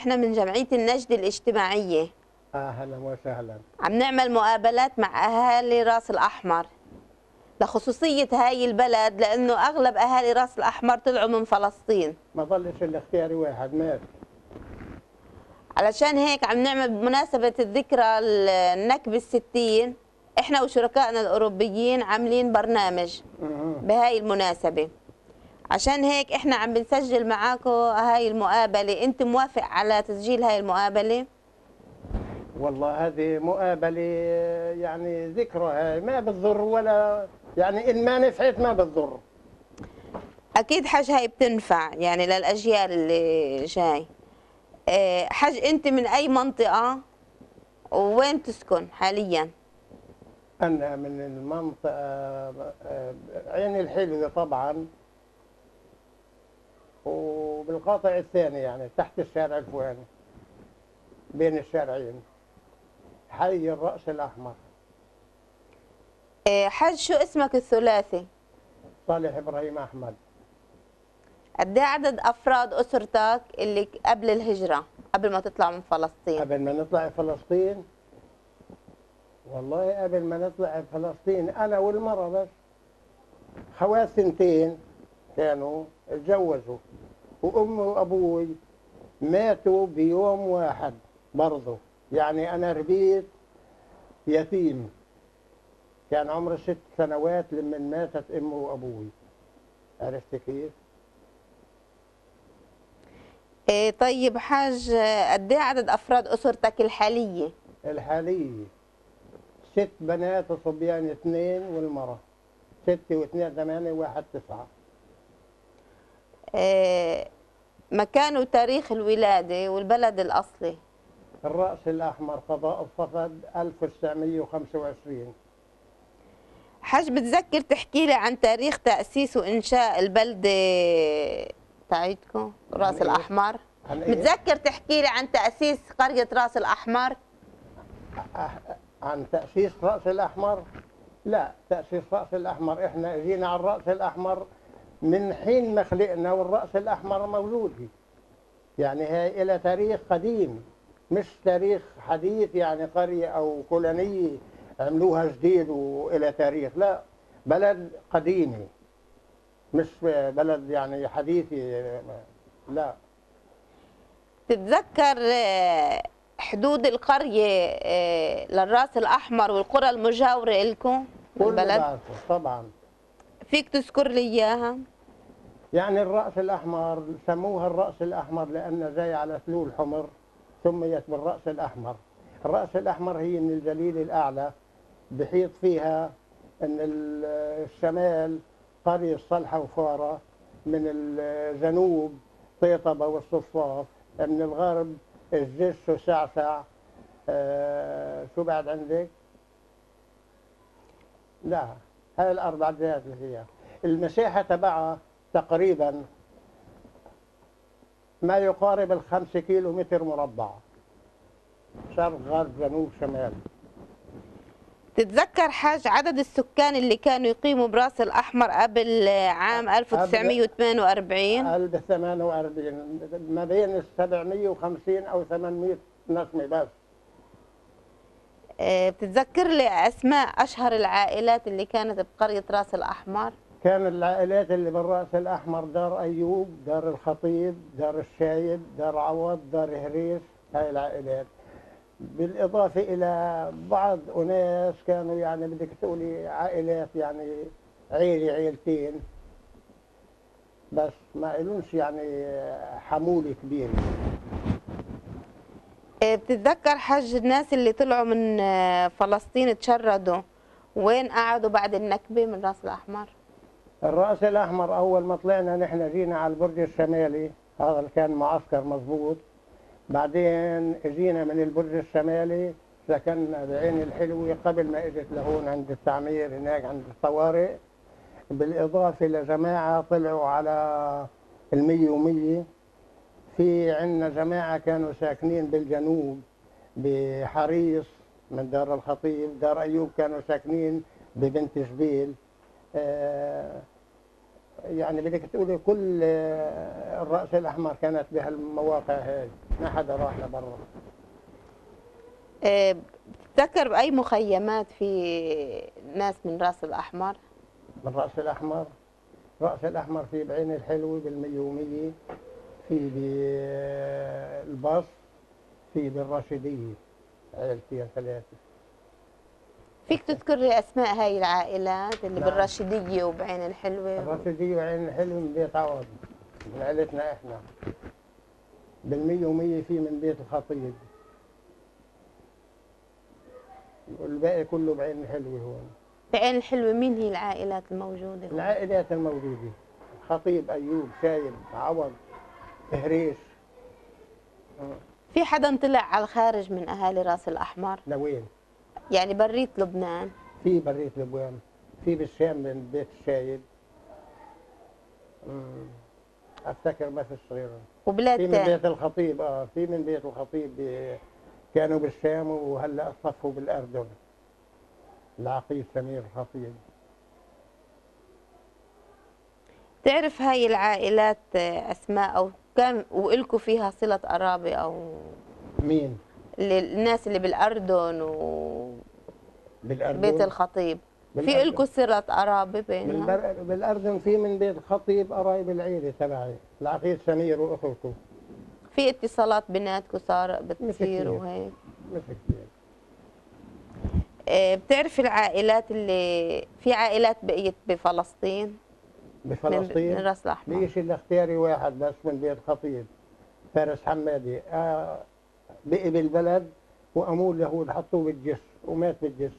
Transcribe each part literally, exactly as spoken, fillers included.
احنا من جمعية النجدة الاجتماعية. اهلا وسهلا. عم نعمل مقابلات مع اهالي راس الاحمر لخصوصية هاي البلد، لانه اغلب اهالي راس الاحمر طلعوا من فلسطين، ما ضلش الاختياري واحد مات. علشان هيك عم نعمل بمناسبة الذكرى النكبة الستين، احنا وشركائنا الاوروبيين عاملين برنامج بهاي المناسبة، عشان هيك احنا عم بنسجل معاكم هاي المقابلة. انت موافق على تسجيل هاي المقابلة؟ والله هذه مقابلة يعني ذكرى، ما بتضر ولا يعني ان ما نفعت ما بتضر. اكيد حاج هاي بتنفع يعني للاجيال اللي جاي. حاج انت من اي منطقة ووين تسكن حاليا؟ انا من المنطقة عين الحلوة طبعا، وبالقاطع الثاني يعني تحت الشارع الفواني بين الشارعين، حي الرأس الأحمر. حاج شو اسمك الثلاثي؟ صالح إبراهيم أحمد. قد ايه عدد أفراد أسرتك اللي قبل الهجرة، قبل ما تطلع من فلسطين؟ قبل ما نطلع فلسطين، والله قبل ما نطلع فلسطين أنا والمرة بس، خوات سنتين كانوا اتجوزوا، وأمي وأبوي ماتوا بيوم واحد برضه، يعني أنا ربيت يتيم، كان عمري ست سنوات لمن ماتت أمي وأبوي. عرفت كيف؟ إيه. طيب حاج قد إيه عدد أفراد أسرتك الحالية؟ الحالية ست بنات وصبيان اثنين والمرأة، ستة واثنين ثمانية واحد تسعة. إيه مكان وتاريخ الولادة والبلد الأصلي؟ الرأس الأحمر، قضاء الصفد ألف وتسعمية وخمسة وعشرين. حاج بتذكر تحكي لي عن تاريخ تأسيس وإنشاء البلدة تاعتكم رأس إيه؟ الأحمر إيه؟ بتذكر تحكي لي عن تأسيس قرية رأس الأحمر؟ عن تأسيس رأس الأحمر؟ لا، تأسيس رأس الأحمر إحنا جينا على الرأس الأحمر من حين ما خلقنا، والرأس الأحمر موجود، يعني هاي إلى تاريخ قديم، مش تاريخ حديث يعني قرية أو كولونية عملوها جديد وإلى تاريخ، لا، بلد قديمي مش بلد يعني حديثي. لا. تتذكر حدود القرية للرأس الأحمر والقرى المجاورة لكم؟ كل بعض طبعا. فيك تذكر لي اياها؟ يعني الرأس الأحمر سموها الرأس الأحمر لأنها جاي على سلول حمر، سميت بالرأس الأحمر. الرأس الأحمر هي من الجليل الأعلى، بحيط فيها من الشمال قرية صلحة وفارة، من الجنوب طيطبة والصفصاف، من الغرب الجش وشعشع. أه شو بعد عندك؟ لا، هاي الأربع جهات اللي فيها. المساحة تبعها تقريبا ما يقارب الخمسة كيلو متر مربع، شرق غرب جنوب شمال. تتذكر حاج عدد السكان اللي كانوا يقيموا براس الأحمر قبل عام ألف وتسعمية وثمانية وأربعين؟ قبل ثمانية وأربعين ما بين سبعمية وخمسين أو ثمانمية نسمة بس. بتتذكر لي أسماء أشهر العائلات اللي كانت بقرية رأس الأحمر؟ كان العائلات اللي بالرأس الأحمر دار أيوب، دار الخطيب، دار الشايب، دار عوض، دار هريس، هاي العائلات، بالإضافة إلى بعض أناس كانوا يعني بدك تقولي عائلات يعني عيلة عيلتين بس، ما إلونش يعني حمولة كبيرة. بتتذكر حج الناس اللي طلعوا من فلسطين تشردوا وين قعدوا بعد النكبة من رأس الأحمر؟ الرأس الأحمر أول ما طلعنا نحن جينا على البرج الشمالي، هذا اللي كان معسكر مضبوط، بعدين جينا من البرج الشمالي سكننا بعين الحلوة قبل ما اجت لهون عند التعمير هناك عند الطوارئ، بالإضافة لجماعة طلعوا على الميومية، في عندنا جماعة كانوا ساكنين بالجنوب بحريص من دار الخطيب، دار أيوب كانوا ساكنين ببنت جبيل، يعني بدك تقولي كل الرأس الأحمر كانت بهالمواقع هاي. ما حدا راح لبرا. أه بتتذكر بأي مخيمات في ناس من رأس الأحمر؟ من رأس الأحمر؟ رأس الأحمر في بعين الحلوة، بالميومية، في بالباص، في بالرشيدية، عائلتين ثلاثة. فيك تذكري أسماء هاي العائلات اللي نعم. بالرشيدية وبعين الحلوة؟ الرشيدية وعين الحلوة من بيت عوض، من عائلتنا إحنا. بالمية ومية في من بيت الخطيب، والباقي كله بعين الحلوة. هون بعين الحلوة مين هي العائلات الموجودة؟ العائلات الموجودة خطيب، أيوب، شايب، عوض، هريش. في حدا طلع على الخارج من أهالي رأس الأحمر؟ لوين؟ يعني بريت لبنان؟ في بريت لبنان، في بالشام من بيت الشايب، أفتكر بس الصغيرة. وبلاد تانية؟ في من بيت الخطيب، آه في من بيت الخطيب كانوا بالشام وهلأ صفوا بالأردن، العقيد سمير الخطيب. تعرف هاي العائلات أسماء أو كان وإلكوا فيها صلة قرابة أو مين؟ للناس اللي بالأردن و بالأردن بيت الخطيب، في إلكوا صلة قرابة بينها؟ بالأردن في من بيت الخطيب قرايب العيلة تبعي، العقيد سمير وأخوته. في اتصالات بيناتكم صار بتصير وهيك؟ مش كثير. بتعرفي العائلات اللي في عائلات بقيت بفلسطين؟ بفلسطين؟ من رأس الأحمر بقيش إلا اختياري واحد بس من بيت خطيب، فارس حمادي، آه بقي بالبلد وأمول له حطوه بالجش ومات بالجش.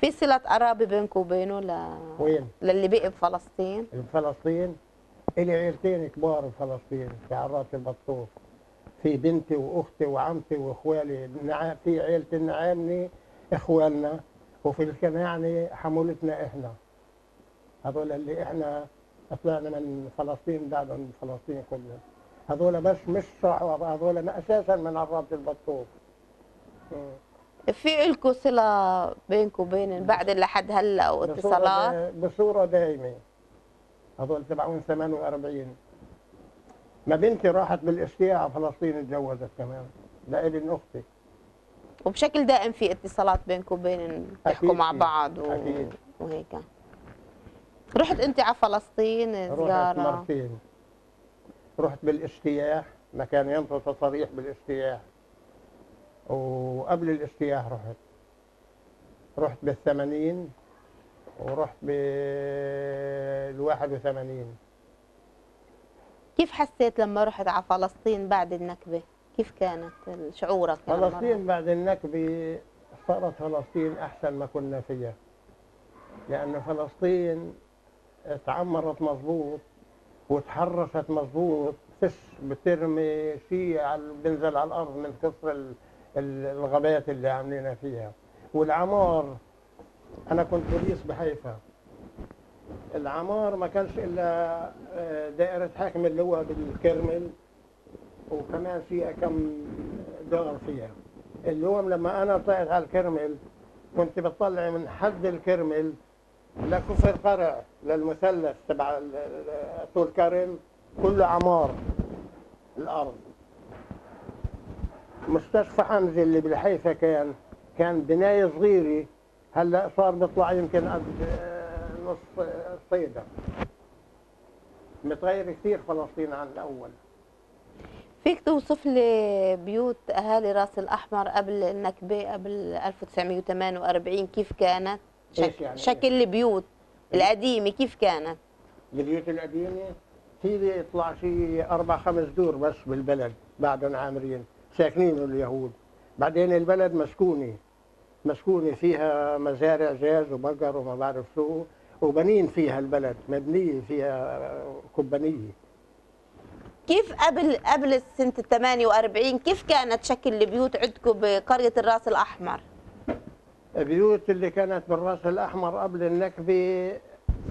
في صلة قرابة بينكم وبينه ل... وين؟ للي بقي بفلسطين؟ بفلسطين؟ إلي عيلتين كبار بفلسطين في عراس البطوط، في بنتي وأختي وعمتي وإخوالي، في عيلة النعامني إخواننا، وفي الكناعني حمولتنا إحنا، هذول اللي إحنا طلعنا من فلسطين بعدهم من فلسطين كلها، هذول بس مش صعب، هذول أساسا من عرابة البطوط. في إلكوا صلة بينكم وبين بعد لحد هلا واتصالات؟ بصورة دائمة. هذول تبعون ثمانية وأربعين. ما بنتي راحت بالاشتياع على فلسطين اتجوزت كمان، ده ابن أختي. وبشكل دائم في اتصالات بينكم وبين تحكوا مع بعض و... وهيك. رحت انت على فلسطين زياره؟ رحت مرتين. رحت بالاجتياح، ما كان ينطوا تصاريح بالاجتياح، وقبل الاجتياح رحت رحت بالثمانين ورحت بالواحد وثمانين. كيف حسيت لما رحت على فلسطين بعد النكبة؟ كيف كانت شعورك؟ فلسطين بعد النكبة صارت فلسطين أحسن ما كنا فيها، لأن فلسطين اتعمرت مظبوط وتحرست مظبوط، فش بترمي شيء بنزل على الأرض من كثر الغابات اللي عاملينها فيها. والعمار، أنا كنت بوليس بحيفا، العمار ما كانش إلا دائرة حاكم اللي هو بالكرمل وكمان فيها كم دار فيها. اليوم لما أنا طلعت على الكرمل كنت بطلع من حد الكرمل لكفر قرع للمثلث تبع طول كرم كله عمار الأرض. مستشفى حمزة اللي بالحيفا كان كان بناية صغيرة، هلا صار بيطلع يمكن قد نص صيدة. متغير كثير فلسطين عن الأول. فيك توصف لي بيوت أهالي رأس الأحمر قبل النكبة قبل ألف وتسعمية وثمانية وأربعين كيف كانت؟ شك يعني شكل إيه؟ البيوت القديمة كيف كانت؟ البيوت القديمة في يطلع شيء أربع خمس دور بس بالبلد، بعدهم عامرين ساكنين اليهود، بعدين البلد مسكونة مسكونة فيها مزارع جاز وبقر وما بعرف شو، وبنين فيها البلد، مبنية فيها كبانية. كيف قبل قبل سنة ثمانية وأربعين كيف كانت شكل البيوت عندكم بقرية الراس الأحمر؟ البيوت اللي كانت بالراس الأحمر قبل النكبة،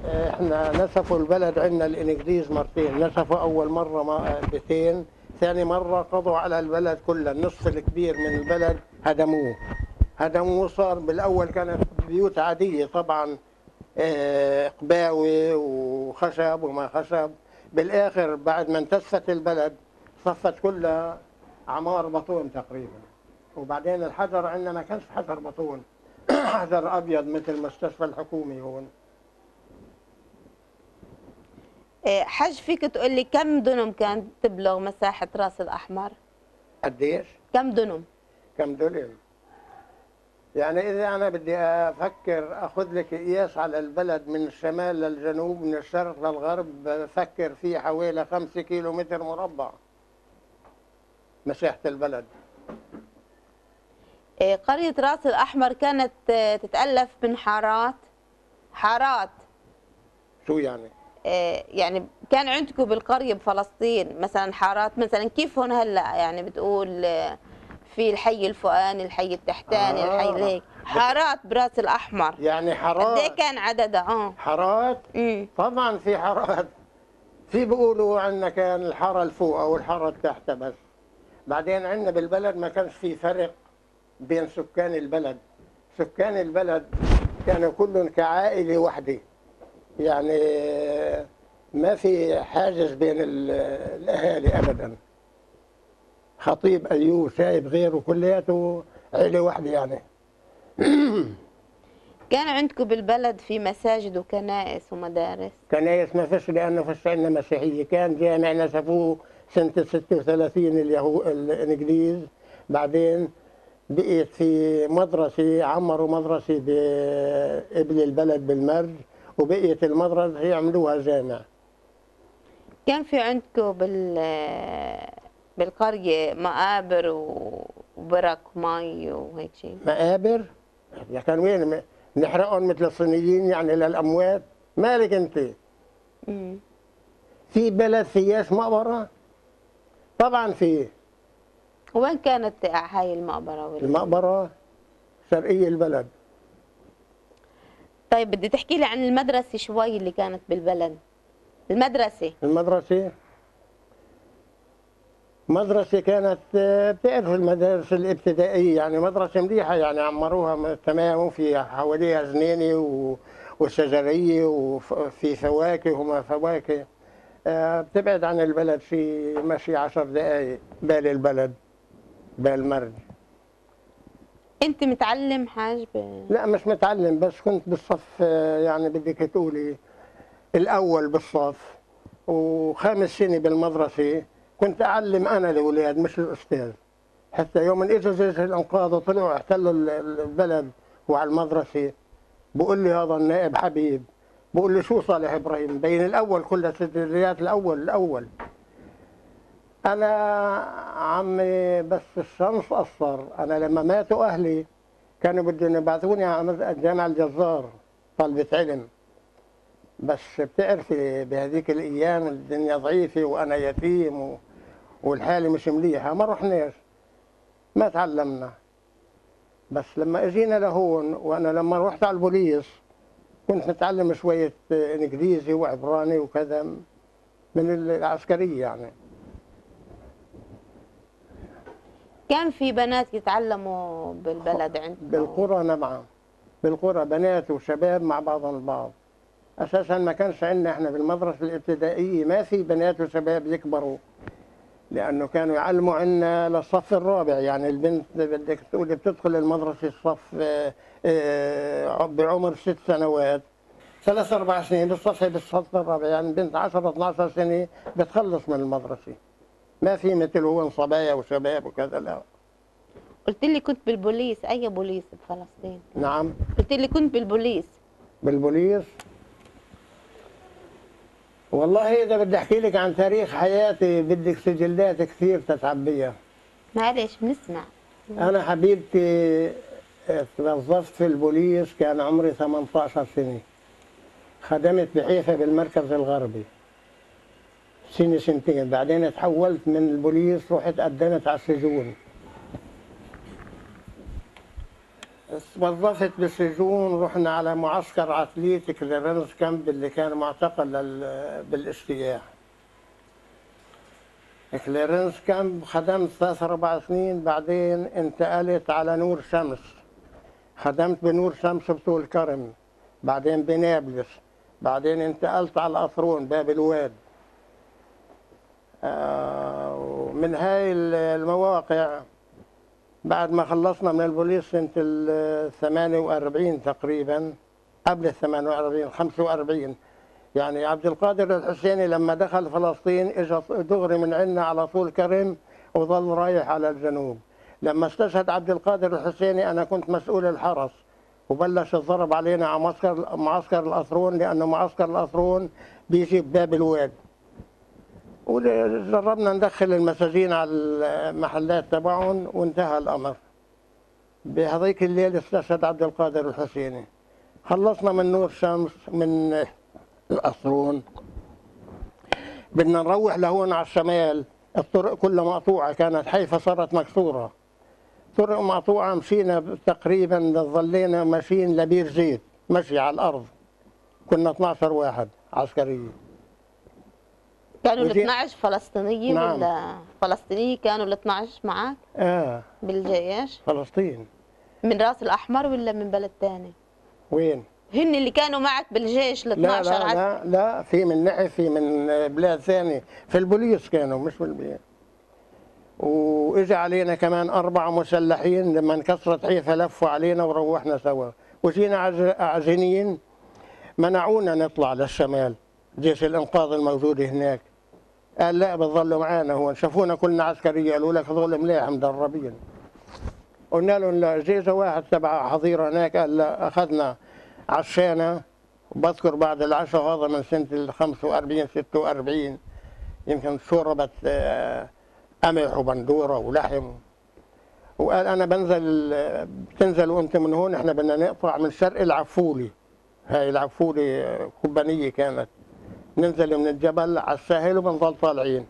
احنا نسفوا البلد عندنا الإنجليز مرتين، نسفوا أول مرة مرتين، ثاني مرة قضوا على البلد كلها، النصف الكبير من البلد هدموه هدموه صار بالأول كانت بيوت عادية طبعا، قباوي وخشب وما خشب. بالآخر بعد ما انتشفت البلد صفت كلها عمار بطون تقريبا. وبعدين الحجر عندنا ما كانش حجر بطون، حجر ابيض مثل المستشفى الحكومي هون. حج فيك تقول لي كم دنم كانت تبلغ مساحه راس الاحمر؟ قديش؟ كم دنم؟ كم دنم؟ يعني اذا انا بدي افكر اخذ لك قياس على البلد من الشمال للجنوب من الشرق للغرب، بفكر فيه حوالي خمسة كيلو متر مربع مساحه البلد. قرية راس الأحمر كانت تتألف من حارات. حارات شو يعني؟ يعني كان عندكم بالقرية بفلسطين مثلا حارات، مثلا كيف هون هلا يعني بتقول في الحي الفوقاني، الحي التحتاني، آه الحي هيك، حارات براس الأحمر. يعني حارات قد ايه كان عددها؟ اه حارات؟ مم. طبعا في حارات، في بيقولوا عندنا كان الحارة الفوق أو الحارة التحت بس. بعدين عندنا بالبلد ما كانش في فرق بين سكان البلد. سكان البلد كانوا كلهم كعائلة واحدة، يعني ما في حاجز بين الأهالي أبدا. خطيب أيوب شايب غيره كلياته عائلة واحدة يعني. كان عندكم بالبلد في مساجد وكنائس ومدارس؟ كنائس ما فيش، لأنه فيش عندنا مسيحية. كان جامعنا شافوه سنة ستة وثلاثين اليهود الإنجليز، بعدين بقيت في مدرسة، عمروا مدرسة بقبل البلد بالمرج، وبقيت المدرسة هي عملوها جامع. كان في عندكم بال بالقرية مقابر وبرك مي وهيك شيء؟ مقابر؟ يعني كان وين نحرقهم مثل الصينيين يعني للأموات؟ مالك أنت؟ امم في بلد فياش مقبرة؟ طبعا في. وين كانت هاي المقبرة؟ المقبرة شرقية البلد. طيب بدي تحكي لي عن المدرسة شوي اللي كانت بالبلد. المدرسة المدرسة مدرسة كانت بتعرف المدارس الابتدائية، يعني مدرسة مليحة، يعني عمروها تمام وفي حواليها جنينة و... وشجرية وفي فواكه وما فواكه. بتبعد عن البلد في مشي عشر دقايق بال البلد بالمرج. انت متعلم حاج؟ لا مش متعلم، بس كنت بالصف يعني بدك تقولي الاول بالصف، وخامس سنه بالمدرسه كنت اعلم انا الاولاد مش الاستاذ. حتى يوم اجوا جيش الانقاذ وطلعوا احتلوا البلد وعلى المدرسه، بقول لي هذا النائب حبيب، بقول لي شو صالح ابراهيم بين الاول، كلها سجليات الاول الاول. أنا عمي بس الشمس قصر، أنا لما ماتوا أهلي كانوا بدهم يبعثوني على جامع الجزار طلبة علم، بس بتعرفي بهذيك الأيام الدنيا ضعيفة وأنا يتيم و... والحالة مش مليحة، ما رحناش ما تعلمنا. بس لما إجينا لهون، وأنا لما رحت على البوليس كنت متعلم شوية إنجليزي وعبراني وكذا من العسكرية يعني. كان في بنات يتعلموا بالبلد عندكم؟ بالقرى نعم، بالقرى بنات وشباب مع بعضهم البعض. اساسا ما كانش عندنا احنا بالمدرسه الابتدائيه ما في بنات وشباب يكبروا، لانه كانوا يعلموا عنا للصف الرابع، يعني البنت بدك تقولي بتدخل المدرسه الصف بعمر ست سنوات، ثلاث اربع سنين بالصف بالصف الرابع، يعني بنت عشرة اثنعش سنه بتخلص من المدرسه. ما في مثل هون صبايا وشباب وكذا لا. قلت لي كنت بالبوليس، أي بوليس بفلسطين؟ نعم قلت لي كنت بالبوليس. بالبوليس؟ والله إذا بدي أحكي لك عن تاريخ حياتي بدك سجلات كثير تتعبيها. معلش بنسمع. أنا حبيبتي توظفت في البوليس كان عمري ثمانية عشر سنة. خدمت بحيفا بالمركز الغربي سنة سنتين، بعدين تحولت من البوليس رحت قدمت على السجون. توظفت بالسجون، رحنا على معسكر عتليت كلارنس كامب اللي كان معتقل بالاجتياح. كلارنس كامب خدمت ثلاث أربع سنين، بعدين انتقلت على نور شمس. خدمت بنور شمس بطول كرم، بعدين بنابلس، بعدين انتقلت على القطرون باب الواد. من هاي المواقع بعد ما خلصنا من البوليس سنة ال ثمانية وأربعين تقريبا، قبل ال ثمانية وأربعين خمسة وأربعين، يعني عبد القادر الحسيني لما دخل فلسطين اجى دغري من عندنا على طول كرم وظل رايح على الجنوب. لما استشهد عبد القادر الحسيني انا كنت مسؤول الحرس، وبلش الضرب علينا على معسكر معسكر الأسرون، لانه معسكر الأسرون بيجي بباب الواد، وجربنا ندخل المساجين على المحلات تبعهم وانتهى الامر. بهذيك الليل استشهد عبد القادر الحسيني. خلصنا من نور شمس من الأسرون، بدنا نروح لهون على الشمال، الطرق كلها مقطوعه، كانت حيفا صارت مكسوره، طرق مقطوعه. مشينا تقريبا ظلينا ماشيين لبير زيت مشي على الارض، كنا اثنعش واحد عسكريين. كانوا ال اثنعش فلسطينيين؟ نعم. ولا فلسطينيين كانوا ال اثنعش معك؟ اه بالجيش فلسطين من راس الاحمر ولا من بلد ثاني؟ وين؟ هن اللي كانوا معك بالجيش ال اثنعش؟ لا لا لا, لا في من نحف، في من بلاد ثانية، في البوليس كانوا مش بالبلاد. واجى علينا كمان أربعة مسلحين لما انكسرت حيفا، لفوا علينا وروحنا سوا، وجينا عجينين منعونا نطلع للشمال. جيش الإنقاذ الموجود هناك قال لا بتظلوا معانا هون، شافونا كلنا عسكرية، قالوا لك هذول ملاح مدربين. قلنا لهم لا. جيزة واحد تبع حظيرة هناك قال لا، أخذنا عشانا، بذكر بعد العشاء هذا من سنة ال خمسة وأربعين ستة وأربعين، يمكن شربت قمح وبندوره ولحم، وقال أنا بنزل، بتنزل وأنت من هون، إحنا بدنا نقطع من شرق العفولي، هاي العفولي كبانية كانت، ننزل من الجبل على الساحل وبنظل طالعين.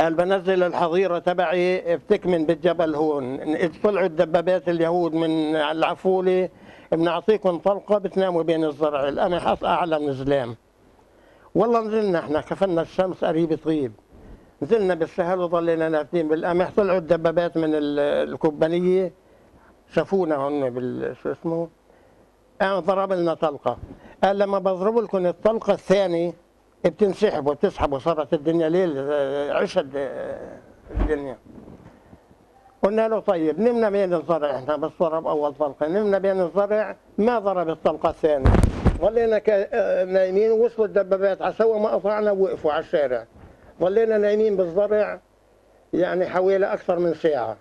قال بنزل الحظيرة تبعي بتكمن بالجبل هون، طلعوا الدبابات اليهود من العفولي، بنعطيكم طلقة بتناموا بين الزرع، القمح أعلى من الزلام. والله نزلنا احنا، كفلنا الشمس قريب تغيب، نزلنا بالسهل وظلينا نابتين بالقمح، طلعوا الدبابات من الكبانية شافونا هن بال شو اسمه، قام ضرب لنا طلقة. قال لما بضرب لكم الطلقة الثانية بتنسحبوا بتسحبوا، صارت الدنيا ليل عشت الدنيا. قلنا له طيب، نمنا بين الزرع احنا، بس ضرب اول طلقه، نمنا بين الزرع ما ضرب الطلقه الثانيه، ظلينا نايمين، وصلوا الدبابات على سوا ما قطعنا، وقفوا على الشارع، ظلينا نايمين بالزرع يعني حوالي اكثر من ساعه.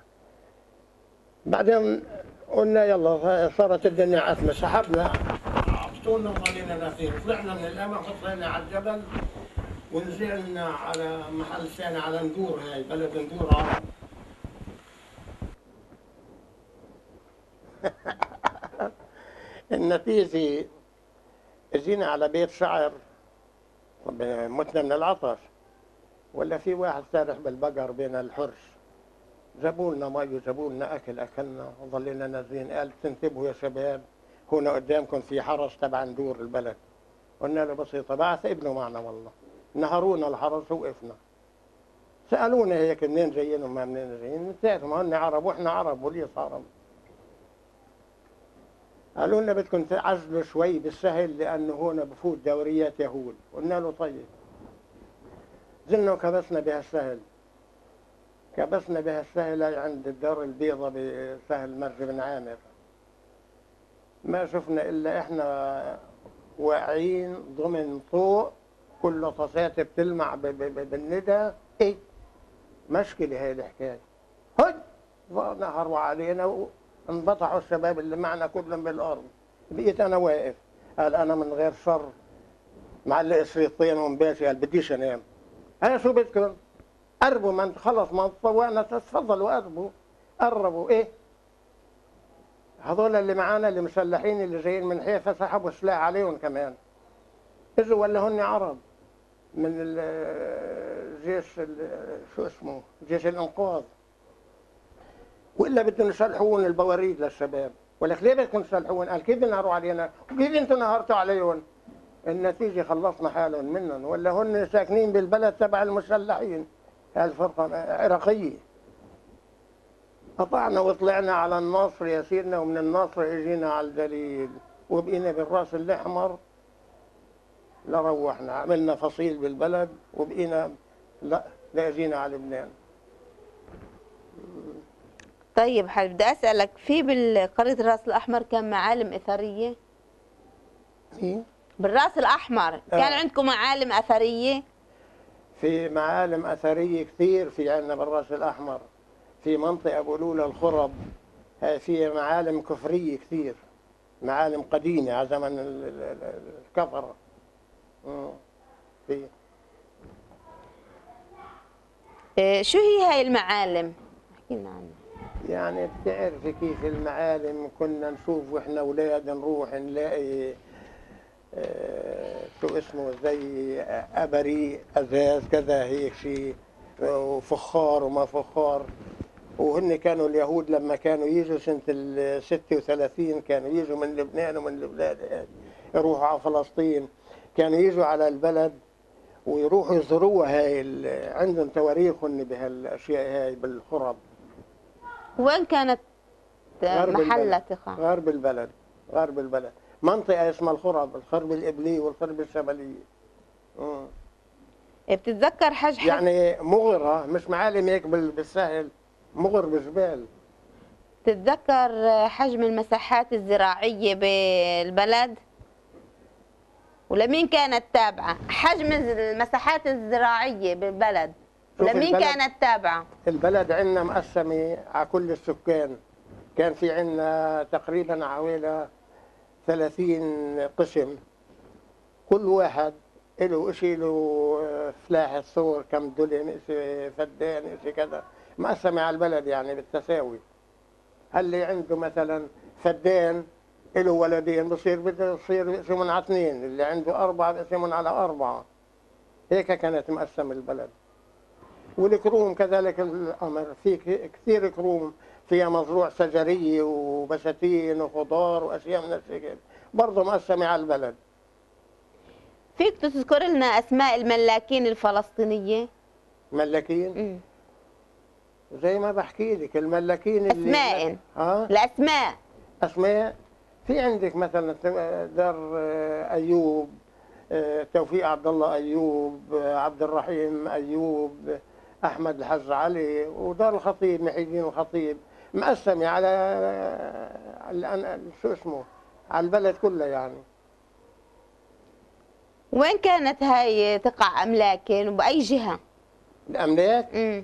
بعدين قلنا يلا صارت الدنيا عتمه، سحبنا عطونا وظلينا نايمين، طلعنا من القمح وطلعنا على الجبل ونزلنا على محل ثاني على نجور، هاي بلد نجور عرب. النتيجة اجينا على بيت شعر، متنا من العطش، ولا في واحد سارح بالبقر بين الحرش، جابوا لنا مي وجابوا لنا اكل، اكلنا وظلينا نازلين. قال تنتبهوا يا شباب، هنا قدامكم في حرس تبع ندور البلد. قلنا له بسيطه، بعث ابنه معنا والله، نهرونا الحرس ووقفنا، سالونا هيك منين جايين وما منين جايين، قلت لهم هن عرب واحنا عرب وليس عرب. قالوا لنا بدكم تعزلوا شوي بالسهل لانه هون بفوت دوريات يهود. قلنا له طيب. نزلنا وكبسنا بهالسهل. كبسنا بهالسهل عند الدار البيضاء بسهل مرج بن عامر. ما شفنا الا احنا واعيين ضمن طوق، كل رصاصات بتلمع بالندى، ايه مشكله هاي الحكايه. هد نهروا علينا و... انبطحوا الشباب اللي معنا كلهم بالارض، بقيت انا واقف. قال انا من غير شر معلق شريطين ومباشي، قال بديش انام. انا شو بدكم؟ قربوا، ما انت خلص ما تطوعنا، تفضلوا قربوا. قربوا ايه؟ هذول اللي معانا اللي مسلحين اللي جايين من حيفا سحبوا سلاح عليهم كمان. اجوا ولا هن عرب من الجيش شو اسمه؟ جيش الانقاذ. والا بدهم يصلحون البواريد للشباب، ولك ليه بدكم تصلحون؟ قال كيف بنهروا علينا؟ وكيف انتم نهرتوا عليهم؟ النتيجه خلصنا حالهم منهم، ولا هن ساكنين بالبلد تبع المسلحين، هالفرقه عراقيه. قطعنا وطلعنا على النصر يا سيدنا، ومن النصر اجينا على الجليل، وبقينا بالراس الاحمر لروحنا، عملنا فصيل بالبلد وبقينا لا لا جينا على لبنان. طيب حبيبي بدي اسالك، في بالقرية الراس الاحمر كان معالم اثريه؟ في بالراس الاحمر آه. كان عندكم معالم اثريه؟ في معالم اثريه كثير في عندنا بالراس الاحمر، في منطقه بولوله الخرب في معالم كفريه كثير، معالم قديمه على زمن الكفر. في إيه شو هي هاي المعالم؟ احكي لنا عنها. يعني بتعرفي كيف المعالم كنا نشوف واحنا اولاد، نروح نلاقي آه شو اسمه زي ابري ازاز كذا هيك شيء، وفخار وما فخار. وهن كانوا اليهود لما كانوا يجوا سنه ال ستة وثلاثين كانوا يجوا من لبنان ومن البلاد يروحوا على فلسطين، كانوا يجوا على البلد ويروحوا يزوروها. هاي عندهم تواريخهم بهالاشياء هاي بالخرب. وين كانت محلتها؟ غرب البلد، غرب البلد، منطقة اسمها الخرب، الخرب الإبلي والخرب الشمالية. امم بتتذكر حاج حاج يعني مغرة، مش معالم هيك بالسهل، مغر بجبال. بتتذكر حجم المساحات الزراعية بالبلد؟ ولمين كانت تابعة؟ حجم المساحات الزراعية بالبلد لمين كانت تابعة؟ البلد عندنا مقسمة على كل السكان، كان في عندنا تقريبا حوالي ثلاثين قسم، كل واحد له شيء، له فلاحة صور، كم دلم، فدان، شيء كذا، مقسمة على البلد يعني بالتساوي. اللي عنده مثلا فدان له ولدين بصير بده يصير بقسمهم على اثنين، اللي عنده أربعة بقسمهم على أربعة، هيك كانت مقسمة البلد. والكروم كذلك الامر، في كثير كروم فيها مزروع شجريه وبساتين وخضار واشياء من الشكل، برضه مقسمه على البلد. فيك تذكر لنا اسماء الملاكين الفلسطينيه؟ ملاكين؟ زي ما بحكي لك الملاكين اللي اسماء اه الاسماء اسماء في عندك مثلا دار ايوب، توفيق عبد الله ايوب، عبد الرحيم ايوب، احمد الحج علي، ودار الخطيب محي الدين الخطيب، مقسمه على شو اسمه على البلد كلها يعني. وين كانت هاي تقع املاكين وباي جهه؟ الاملاك؟ امم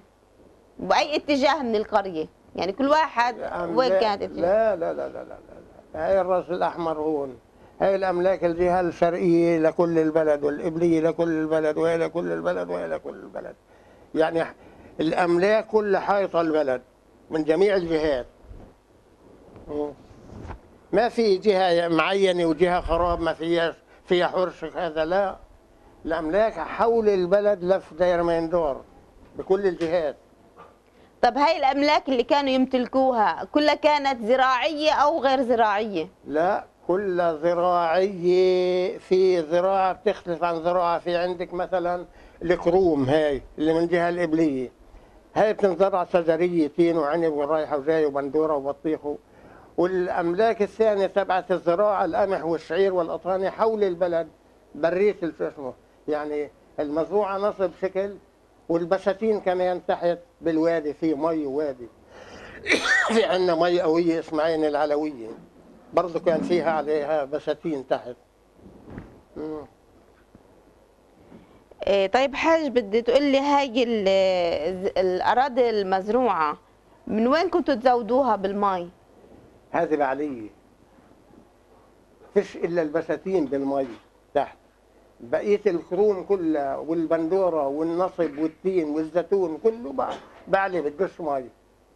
باي اتجاه من القريه؟ يعني كل واحد وين كانت؟ لا لا لا لا لا هاي الراس الاحمر هون، هاي الأملاك الجهة الشرقية لكل البلد، والإبلية لكل البلد، وهي لكل البلد، وهي لكل البلد. يعني الأملاك كلها حايطة البلد من جميع الجهات. ما في جهة معينة وجهة خراب ما فيهاش فيها حرشك هذا، لا. الأملاك حول البلد لف داير ما يندور بكل الجهات. طب هاي الأملاك اللي كانوا يمتلكوها كلها كانت زراعية أو غير زراعية؟ لا كلها زراعية، في زراعة بتختلف عن زراعة. في عندك مثلا الكروم هاي اللي من جهة الإبلية، هاي بتنزرع شجرية، تين وعنب والرايحة وجاي وبندورة وبطيخ. والأملاك الثانية تبعت الزراعة، القمح والشعير والقطاني حول البلد، بريت شو اسمه يعني المزروعة نصب شكل، والبساتين كمان تحت بالوادي، في مي ووادي. في عندنا مي قوية اسمها عين العلوية، برضه كان فيها عليها بساتين تحت. مم. طيب حاج بدي تقول لي هاي الاراضي المزروعه من وين كنتوا تزودوها بالمي؟ هذه العليه فيش الا البساتين بالمي تحت، بقيه الكروم كلها والبندوره والنصب والتين والزيتون كله بعلي بدوش مي،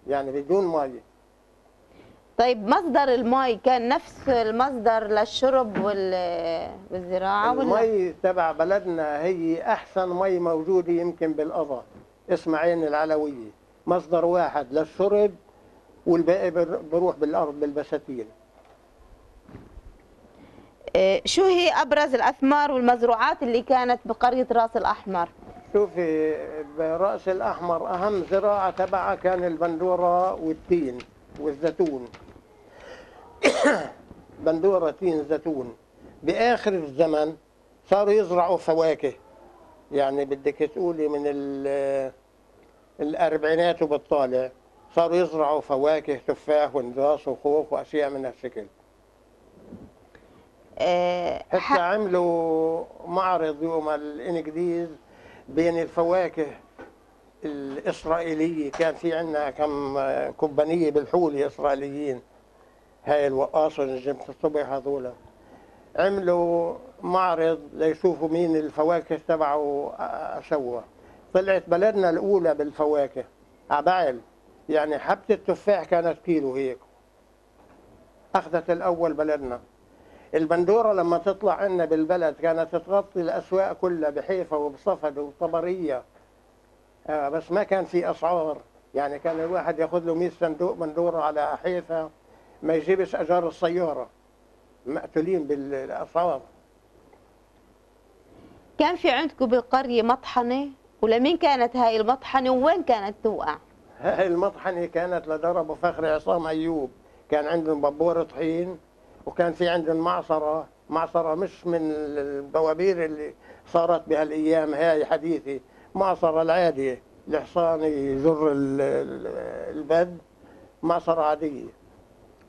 يعني بدون مي. طيب مصدر المي كان نفس المصدر للشرب والزراعه ولا؟ المي تبع بلدنا هي احسن مي موجوده يمكن بالقضاء، اسمها عين العلويه، مصدر واحد للشرب والباقي بروح بالارض بالبساتين. شو هي ابرز الاثمار والمزروعات اللي كانت بقريه راس الاحمر؟ شوفي براس الاحمر اهم زراعه تبعها كان البندوره والتين والزيتون. بندورة، تين، زيتون. بآخر الزمن صاروا يزرعوا فواكه، يعني بدك تقولي من ال الأربعينات وبالطالع صاروا يزرعوا فواكه، تفاح ونجاص وخوخ وأشياء من هالشكل. أه حتى ح... عملوا معرض يوم الإنجليز بين الفواكه الإسرائيلية، كان في عندنا كم كومبانية بالحولي إسرائيليين، هاي الوقاص والنجمة الصبح هذولا، عملوا معرض ليشوفوا مين الفواكه تبعه سوا. طلعت بلدنا الأولى بالفواكه عبعل، يعني حبة التفاح كانت كيلو هيك، أخذت الأول بلدنا. البندورة لما تطلع عنا بالبلد كانت تغطي الأسواق كلها بحيفا وبصفد وطبرية، آه بس ما كان في أسعار، يعني كان الواحد ياخذ له مية صندوق بندورة على حيفا ما يجيبش أجار السيارة، مقتولين بالأسعار. كان في عندكم بالقرية مطحنة، ولمين كانت هاي المطحنة وين كانت توقع؟ هاي المطحنة كانت لدار أبو فخري عصام أيوب، كان عندهم بابورة طحين، وكان في عندهم معصرة، معصرة مش من البوابير اللي صارت بهالأيام هاي حديثة، معصرة العادية، الحصان يجر البد، معصرة عادية.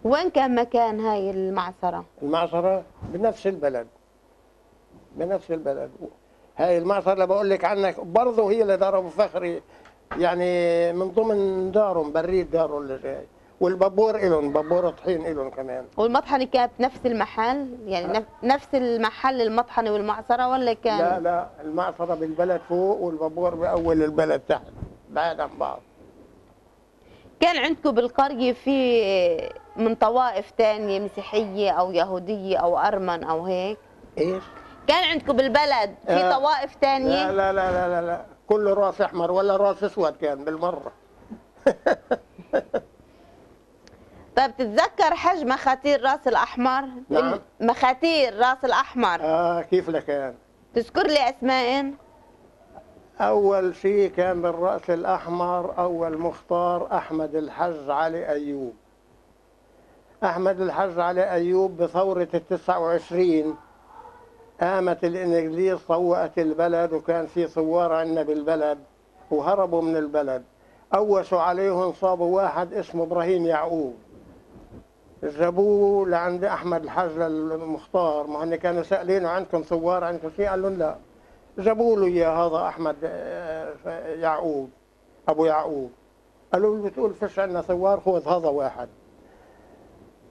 وين كان مكان هاي المعصرة؟ المعصرة بنفس البلد، بنفس البلد. هاي المعصرة اللي بقول لك عنها برضه هي اللي دار أبو فخري، يعني من ضمن دارهم، بريد داره اللي جاي، والبابور إلهم، بابور طحين إلهم كمان. والمطحنة كانت نفس المحل، يعني نفس المحل المطحنة والمعصرة ولا كان؟ لا لا، المعصرة بالبلد فوق والبابور بأول البلد تحت، بعيد عن بعض. كان عندكم بالقرية في من طوائف تانية مسيحية أو يهودية أو أرمن أو هيك؟ إيش؟ كان عندكم بالبلد في آه طوائف تانية؟ لا لا لا لا لا, لا. كله راس أحمر ولا راس أسود كان بالمرة. طيب تتذكر حجم مخاتير راس الأحمر؟ نعم، مخاتير راس الأحمر آه كيف لك كان؟ تذكر لي أسماء؟ أول شيء كان بالرأس الأحمر أول مختار أحمد الحج علي أيوب. أحمد الحج علي أيوب بثورة التسعة وعشرين قامت الإنجليز طوقت البلد، وكان في ثوار عندنا بالبلد وهربوا من البلد، أوسوا عليهم، صابوا واحد اسمه إبراهيم يعقوب، جابوه لعند أحمد الحج للمختار، ما هن كانوا سألينه عندكم ثوار عندكم شيء؟ قال لهم لا، جابوا له اياه هذا أحمد يعقوب أبو يعقوب، قالوا له بتقول فيش عندنا ثوار، خذ هذا واحد.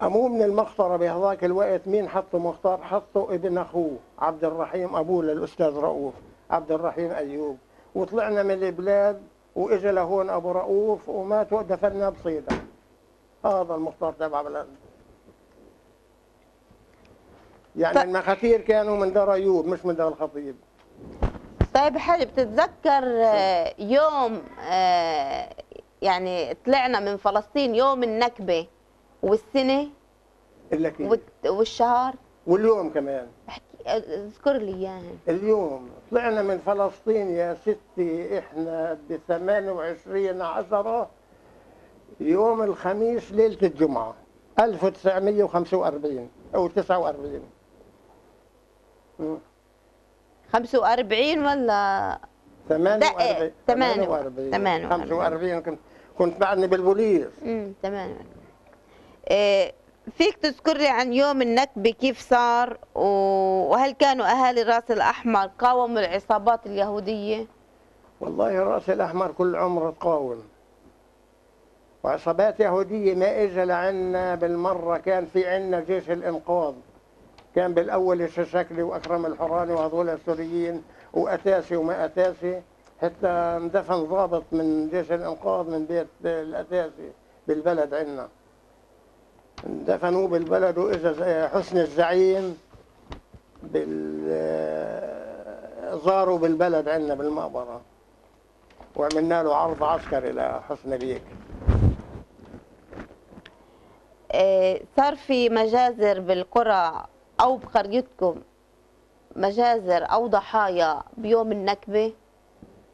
قاموا من المقطرة بهذاك الوقت، مين حطوا مختار؟ حطوا ابن أخوه عبد الرحيم، أبوه للأستاذ رؤوف عبد الرحيم أيوب، وطلعنا من البلاد وإجا لهون أبو رؤوف ومات ودفننا بصيدا. هذا المختار تبع بلادنا. يعني المخاتير كانوا من دار أيوب مش من دار الخطيب. طيب حاج، بتتذكر يوم يعني طلعنا من فلسطين يوم النكبة والسنة والشهر واليوم كمان؟ اذكر لي اياها. اليوم طلعنا من فلسطين يا ستي احنا ب ثمانية وعشرين عشرة يوم الخميس ليلة الجمعة ألف وتسعمية وخمسة وأربعين أو تسعة وأربعين. خمسة وأربعين ولا ثمانية وأربعين؟ ثمانية وأربعين. خمسة وأربعين كنت كنت بعدني بالبوليس. امم ثمانية وأربعين. إيه فيك تذكر لي عن يوم النكبة كيف صار، وهل كانوا أهالي الرأس الأحمر قاوموا العصابات اليهودية؟ والله الرأس الأحمر كل عمره تقاوم، وعصابات يهودية ما إجا لعنا بالمرة. كان في عنا جيش الإنقاذ، كان بالأول الششكلي وأكرم الحراني وهذول السوريين وأتاسي وما أتاسي، حتى اندفن ضابط من جيش الإنقاذ من بيت الأتاسي بالبلد عنا، دفنوه بالبلد. وإجا حسني الزعيم بال زاروا بالبلد عندنا بالمقبرة، وعملنا له عرض عسكري لحسني بيك. إيه صار في مجازر بالقرى أو بقريتكم، مجازر أو ضحايا بيوم النكبة؟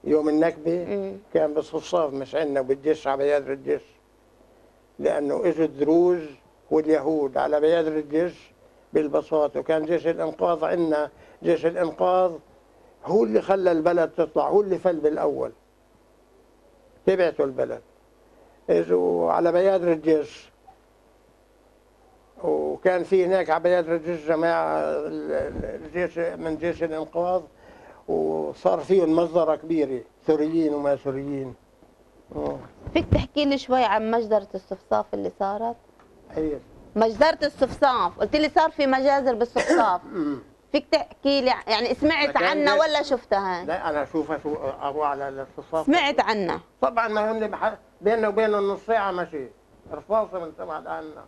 يوم النكبة م. كان بالصفصاف مش عندنا، وبالجش على بيادر الجيش، لأنه إجوا الدروز واليهود على بيادر الجيش بالبساط، وكان جيش الإنقاذ عندنا، جيش الإنقاذ هو اللي خلى البلد تطلع، هو اللي فل بالأول. بيبعتوا البلد. اجوا على بيادر الجيش، وكان في هناك على بيادر الجيش جماعه الجيش من جيش الإنقاذ، وصار فيهم مجزره كبيره سوريين وما سوريين. فيك تحكي لي شوي عن مجزره الصفصاف اللي صارت؟ ايوه مجزره الصفصاف، قلت لي صار في مجازر بالصفصاف. فيك تحكي لي يعني سمعت عنها ولا شفتها؟ لا انا اشوفها، شو اروح على الصفصاف سمعت عنها طبعا. ما هم بيننا وبينه نص ساعه مشي رصاصه من سبعه لعنا.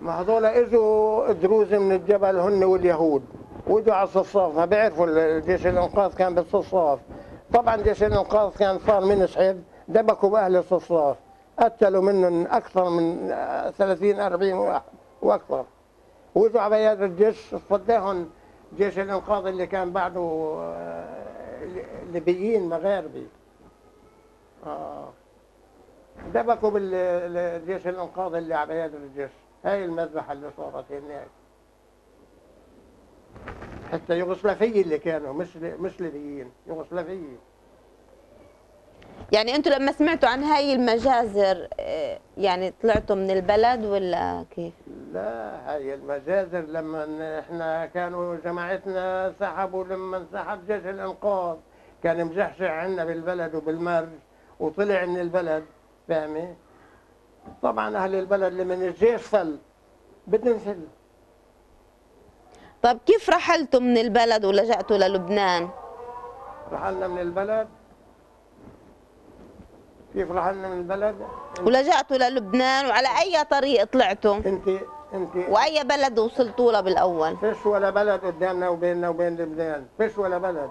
ما هذول اجوا دروز من الجبل هن واليهود، واجوا على الصفصاف. ما بيعرفوا جيش الانقاذ كان بالصفصاف. طبعا جيش الانقاذ كان صار منسحب، دبكوا باهل الصفصاف، قتلوا منهم اكثر من ثلاثين أربعين واحد واكثر. واجوا على بيادر الجيش، صداهم جيش الانقاذ اللي كان بعده ليبيين مغاربي. اه دبكوا بالجيش الانقاذ اللي على بيادر الجيش. هاي المذبحه اللي صارت هناك. حتى يوغوسلافيين اللي كانوا مش مش ليبيين، يوغوسلافيين. يعني انتم لما سمعتوا عن هاي المجازر يعني طلعتوا من البلد ولا كيف؟ لا هاي المجازر لما احنا كانوا جماعتنا سحبوا، لما انسحب جيش الانقاذ كان مجحشع عنا بالبلد وبالمرج وطلع من البلد، فاهمه؟ طبعا اهل البلد اللي من الجيش فل بدنا نفل. طب كيف رحلتوا من البلد ولجأتوا للبنان؟ رحلنا من البلد. كيف رحلنا من البلد؟ ولجأتوا للبنان، وعلى أي طريق طلعتوا؟ أنت أنت وأي بلد وصلتوا له بالأول؟ فيش ولا بلد قدامنا وبيننا وبين لبنان، فيش ولا بلد.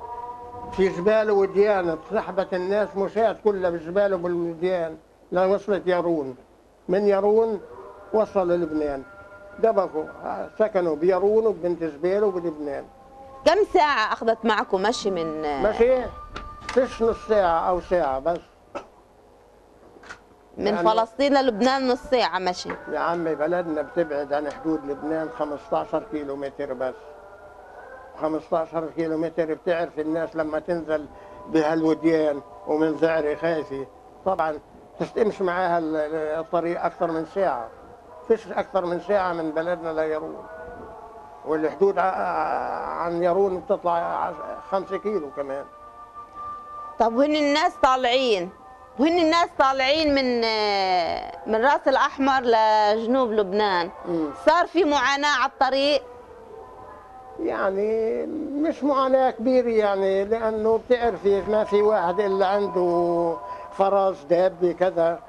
في جبال وديان، سحبت الناس مشاة كلها بالجبال وبالوديان لوصلت يارون. من يارون وصلوا لبنان. دبكوا سكنوا بيارون وبنت جبيل وبلبنان. كم ساعة أخذت معكم مشي من مشي؟ فيش نص ساعة أو ساعة بس. من يعني فلسطين للبنان نص ساعة مشي. يا عمي بلدنا بتبعد عن حدود لبنان خمسطعش كيلو متر بس. خمسطعش كيلو متر. بتعرف الناس لما تنزل بهالوديان ومن زعري خايفة طبعا تستمشي معاها الطريق أكثر من ساعة. فيش أكثر من ساعة من بلدنا ليارون، والحدود عن يارون بتطلع خمسة كيلو كمان. طب وهن الناس طالعين، وهن الناس طالعين من من رأس الأحمر لجنوب لبنان، م. صار في معاناة على الطريق؟ يعني مش معاناة كبيرة يعني، لأنه بتعرفي ما في واحد إلا عنده فرس دابة كذا،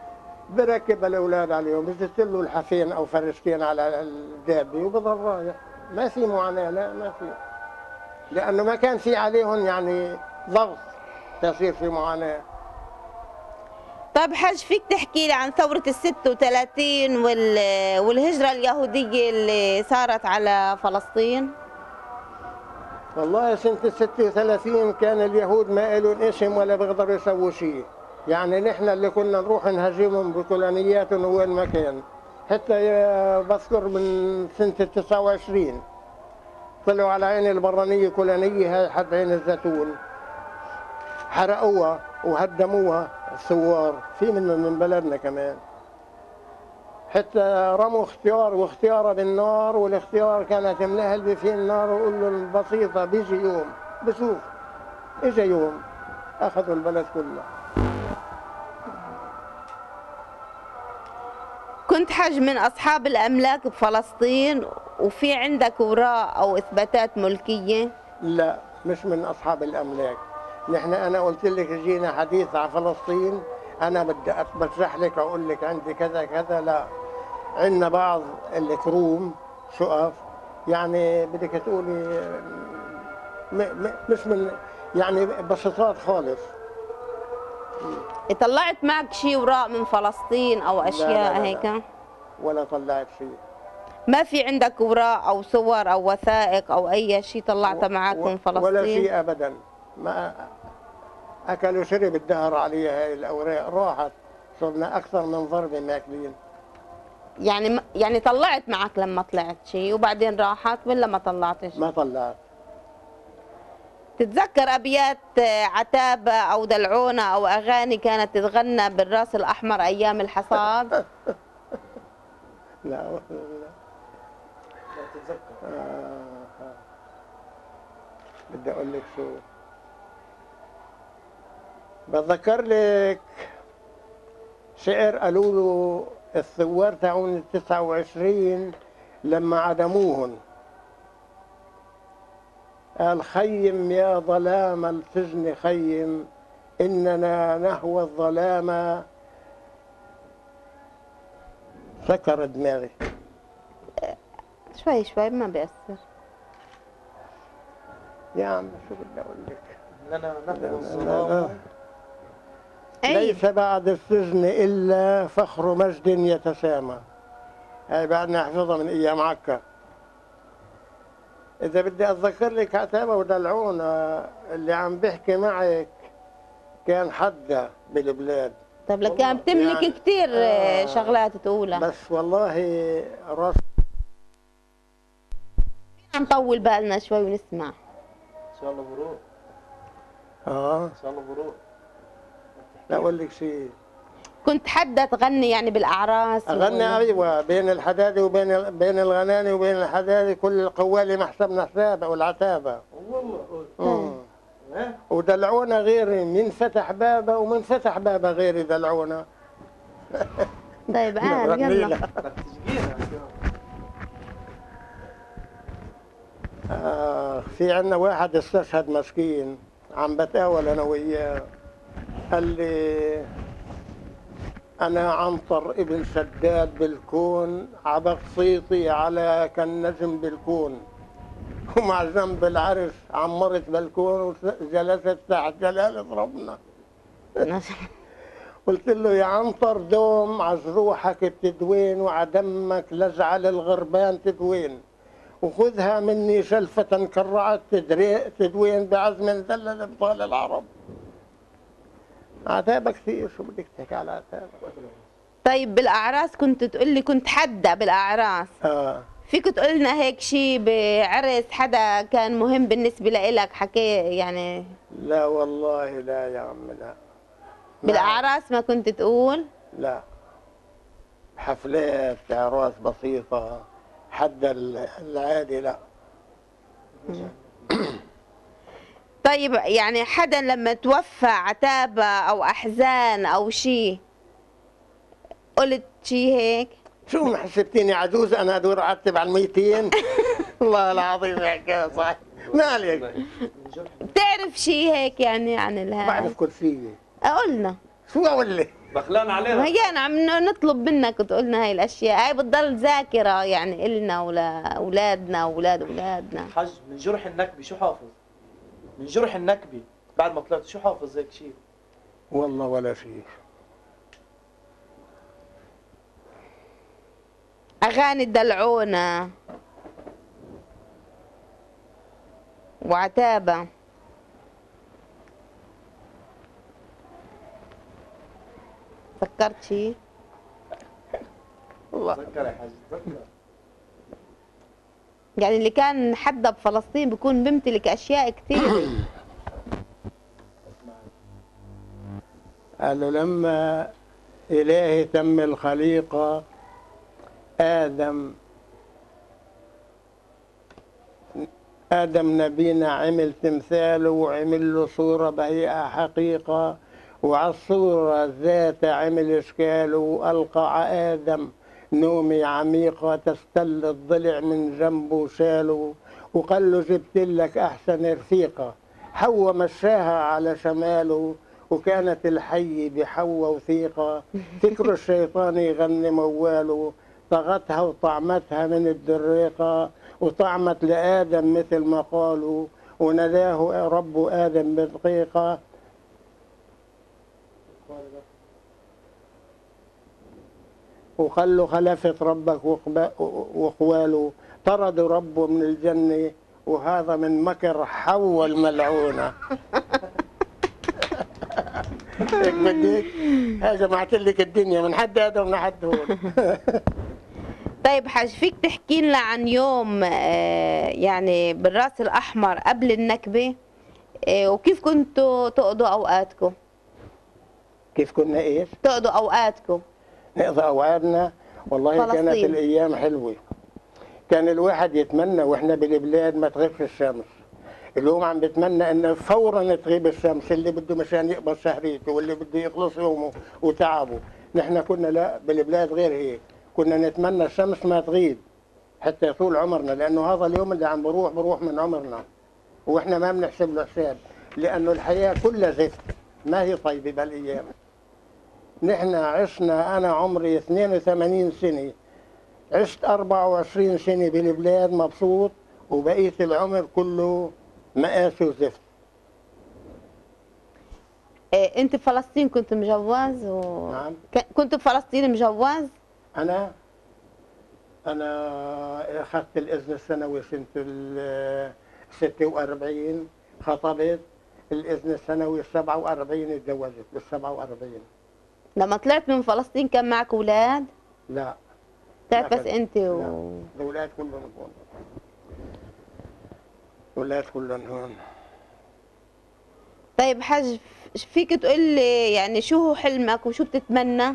بركب الاولاد عليهم، بزت له لحفين او فرشتين على الدابه وبضل رايح. ما في معاناه، لا ما في، لانه ما كان في عليهم يعني ضغط تصير في معاناه. طيب حاج فيك تحكي لي عن ثوره ال ستة وثلاثين والهجره اليهوديه اللي صارت على فلسطين؟ والله سنه ال ستة وثلاثين كان اليهود ما لهم اسم ولا بيقدروا يسووا شيء. يعني نحن اللي كنا نروح نهاجمهم بكلانياتهم وين ما كان. حتى بذكر من سنة تسعة وعشرين طلعوا على عين البرانية كلانية هاي حد عين الزيتون، حرقوها وهدموها الثوار، في منهم من بلدنا كمان. حتى رموا اختيار واختياره بالنار، والاختيار كانت ملهلبة فيه النار، وقول لهم بسيطة بيجي يوم بشوف. اجى يوم اخذوا البلد كلها. كنت حاج من أصحاب الأملاك بفلسطين، وفي عندك وراء أو إثباتات ملكية؟ لا مش من أصحاب الأملاك. نحن أنا قلت لك جينا حديث على فلسطين، أنا بدي أتبرح لك أقول لك عندي كذا كذا، لا عندنا بعض الكروم شقف يعني بدك تقولي مش من يعني بسيطات خالص. طلعت معك شيء وراء من فلسطين او اشياء؟ لا لا لا. هيك ولا طلعت شيء. ما في عندك وراء او صور او وثائق او اي شيء طلعته معك و... من فلسطين؟ ولا شيء ابدا. ما اكل وشرب الدهر عليها هاي الاوراق، راحت. صرنا اكثر من ضربه ماكلين. يعني يعني طلعت معك لما طلعت شيء وبعدين راحت ولا ما طلعتش؟ ما طلعت. تتذكر أبيات عتابة أو دلعونة أو أغاني كانت تتغنى بالراس الأحمر أيام الحصاد؟ لا والله لا تتذكر. آه آه. بدي أقول لك شو بتذكر لك شعر قالوا له الثوار تاعون ال تسعة وعشرين لما عدموهن، قال خيم يا ظلام السجن خيم إننا نهوى الظلام. سكر دماغي شوي شوي ما بيأثر يا عم. شو بدي أقول لك؟ إننا نهوى الظلام ليس بعد السجن إلا فخر مجد يتسامى. هاي بعدنا حفظها من أيام عكا. إذا بدي أتذكر لك عتابة ودلعونة اللي عم بحكي معك كان حدا بالبلاد. طب لك كان بتملك يعني كثير آه شغلات تقولها. بس والله راس عم طول بالنا شوي ونسمع. إن شاء الله بروق. آه إن شاء الله بروق. لا أقول لك شيء. كنت حدا تغني يعني بالاعراس؟ اغني ايوه، بين الحداده وبين بين الغناني وبين الحداده كل القوالي ما حسبنا حسابه والعتابه. والله ودلعونا غيري من فتح بابه ومن فتح بابه غيري دلعونا. طيب قال يلا آه في عندنا واحد استشهد مسكين، عم بتقاول انا وياه، قال لي أنا عنطر ابن شداد بالكون عبق صيتي على كالنجم بالكون، ومع جنب العرش عمرت بالكون وجلست تحت جلالة ربنا. قلت له يا عنطر دوم عجروحك بتدوين وعدمك لجعل الغربان تدوين، وخذها مني شلفة كرعت تدوين بعزم ذلل ابطال العرب. عتابة كثير، شو بدك تحكي على عتابة؟ طيب بالاعراس كنت تقول لي كنت حدا بالاعراس. اه فيك تقول لنا هيك شيء بعرس حدا كان مهم بالنسبه لإلك حكي يعني؟ لا والله لا يا عم، لا بالاعراس ما كنت تقول؟ لا، حفلات اعراس بسيطه حدا العادي لا. طيب يعني حدا لما توفى عتابة أو أحزان أو شيء قلت شيء هيك؟ شو ما حسبتيني عجوز أنا أدور أعتب على الميتين؟ والله العظيم حكاية صح. مالك بتعرف شيء هيك يعني عن الهاد؟ بعرف كل شيء. قلنا شو أقول لك؟ بخلان عليها. هي عم نطلب منك تقولنا هاي الأشياء، هاي بتضل ذاكرة يعني إلنا ولأولادنا وأولاد أولادنا. حج من جرح النكبة شو حافظ؟ من جرح النكبه بعد ما طلعت شو حافظ هيك شيء؟ والله ولا شيء. اغاني الدلعونه وعتابه. تذكرت شيء؟ والله تذكر يا حاج، تذكر يعني اللي كان حدا بفلسطين بيكون بيمتلك اشياء كثير. قالوا لما الهي تم الخليقه ادم ادم نبينا عمل تمثاله وعمل له صوره بهيئه حقيقه، وعلى الصوره ذات عمل اشكاله، والقى على ادم نومي عميقة تستل الضلع من جنبه شاله، وقال له جبت لك أحسن رفيقة. حواء مشاها على شماله، وكانت الحي بحواء وثيقة. فكر الشيطان يغني مواله، طغتها وطعمتها من الدريقة، وطعمت لآدم مثل ما قالوا، وناداه رب آدم بدقيقة. وقال له خلفت ربك وقواله، طرد ربه من الجنة، وهذا من مكر حواء الملعونة. هيك بدك؟ ها جمعت لك الدنيا من حد هذا ومن حد هون. طيب حاج فيك تحكي لنا عن يوم يعني بالراس الأحمر قبل النكبة وكيف كنتوا تقضوا اوقاتكم؟ كيف كنا ايش؟ تقضوا اوقاتكم؟ نقضي اوقاتنا والله فلسطين. كانت الايام حلوه، كان الواحد يتمنى واحنا بالبلاد ما تغيبش الشمس. اليوم عم بتمنى انه فورا تغيب الشمس، اللي بده مشان يقبض شهريته واللي بده يخلص يومه وتعبه. نحن كنا لا، بالبلاد غير هيك، كنا نتمنى الشمس ما تغيب حتى يطول عمرنا، لانه هذا اليوم اللي عم بروح بروح من عمرنا واحنا ما بنحسب له حساب، لانه الحياه كلها زفت، ما هي طيبه بهالايام. نحن عشنا، انا عمري اثنين وثمانين سنه، عشت أربعة وعشرين سنه بالبلاد مبسوط، وبقيت العمر كله مقاسي وزفت. إيه انت بفلسطين كنت مجوز و... نعم كنت بفلسطين مجوز؟ انا انا اخذت الاذن السنوي سنه ال ستة وأربعين، خطبت، الاذن السنوي سبعة وأربعين اتزوجت بال سبعة وأربعين. لما طلعت من فلسطين كان معك اولاد؟ لا طلعت بس انت و الاولاد كلهم هون، الاولاد كلهم هون. طيب حاج، فيك تقول لي يعني شو هو حلمك وشو بتتمنى؟